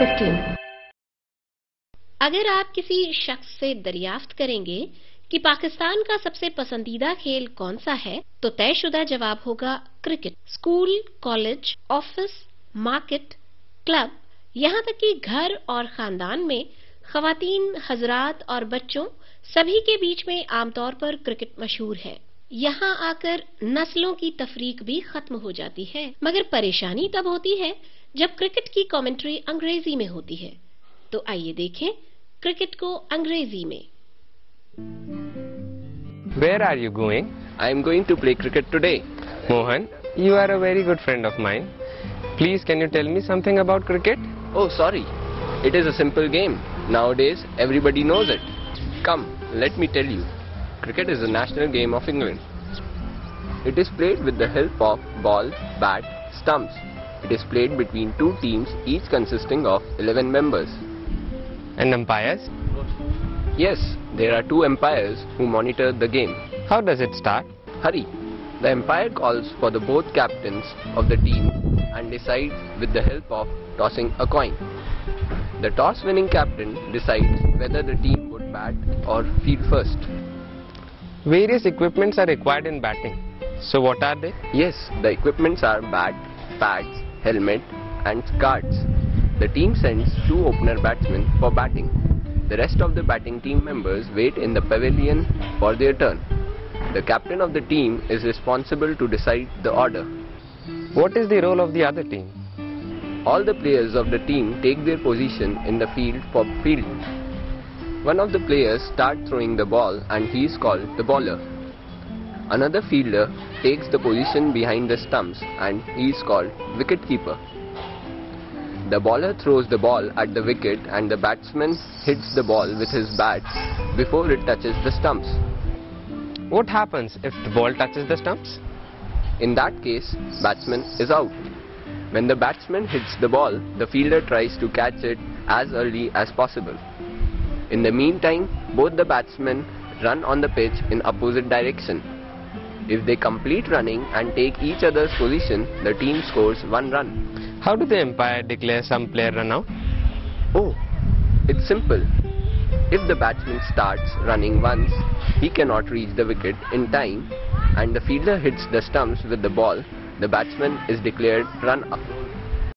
15. अगर आप किसी शख्स से दरियाफ्त करेंगे कि पाकिस्तान का सबसे पसंदीदा खेल कौन सा है, तो तयशुदा जवाब होगा cricket. School, college, office, market, club, यहाँ तक कि घर और खानदान में खवातीन, हजरात और बच्चों सभी के बीच में आमतौर पर क्रिकेट मशहूर है। यहाँ आकर नस्लों की तफरीक भी खत्म हो जाती है। मगर परेशानी तब होती है जब क्रिकेट की कमेंट्री अंग्रेजी में होती है। तो आइए देखें क्रिकेट को अंग्रेजी में। Where are you going? I am going to play cricket today. Mohan, you are a very good friend of mine. Please can you tell me something about cricket? Oh sorry, it is a simple game. Nowadays everybody knows it. Come, let me tell you. Cricket is the national game of England. It is played with the help of ball, bat, stumps. It is played between two teams, each consisting of 11 members. And umpires? Yes, there are two umpires who monitor the game. How does it start? Hurry! The umpire calls for the both captains of the team and decides with the help of tossing a coin. The toss-winning captain decides whether the team would bat or field first. Various equipments are required in batting. So what are they? Yes, the equipments are bat, pads, helmet and cards. The team sends two opener batsmen for batting. The rest of the batting team members wait in the pavilion for their turn. The captain of the team is responsible to decide the order. What is the role of the other team? All the players of the team take their position in the field for fielding. One of the players starts throwing the ball and he is called the bowler. Another fielder takes the position behind the stumps and he is called wicketkeeper. The bowler throws the ball at the wicket and the batsman hits the ball with his bat before it touches the stumps. What happens if the ball touches the stumps? In that case, batsman is out. When the batsman hits the ball, the fielder tries to catch it as early as possible. In the meantime, both the batsmen run on the pitch in opposite direction. If they complete running and take each other's position, the team scores one run. How do the umpire declare some player run out? Oh, it's simple. If the batsman starts running once, he cannot reach the wicket in time and the fielder hits the stumps with the ball, the batsman is declared run out.